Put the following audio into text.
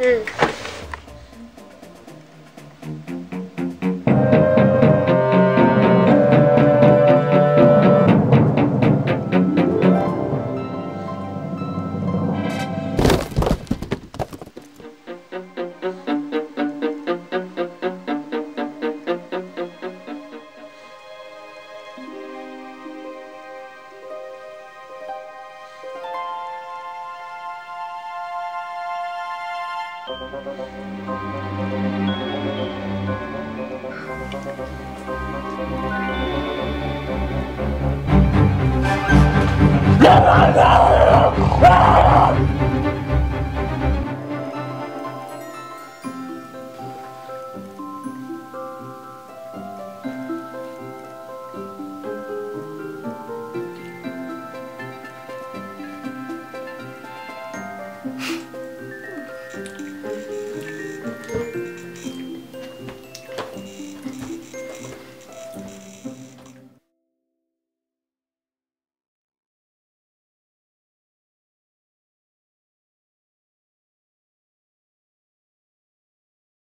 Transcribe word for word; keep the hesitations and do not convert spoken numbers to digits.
Mm. No, no, no!